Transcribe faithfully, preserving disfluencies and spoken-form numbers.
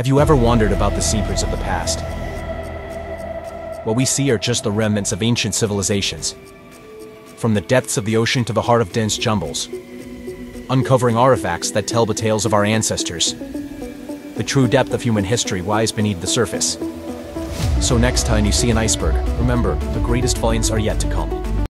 Have you ever wondered about the secrets of the past? What we see are just the remnants of ancient civilizations. From the depths of the ocean to the heart of dense jungles, uncovering artifacts that tell the tales of our ancestors. The true depth of human history lies beneath the surface. So next time you see an iceberg, remember, the greatest finds are yet to come.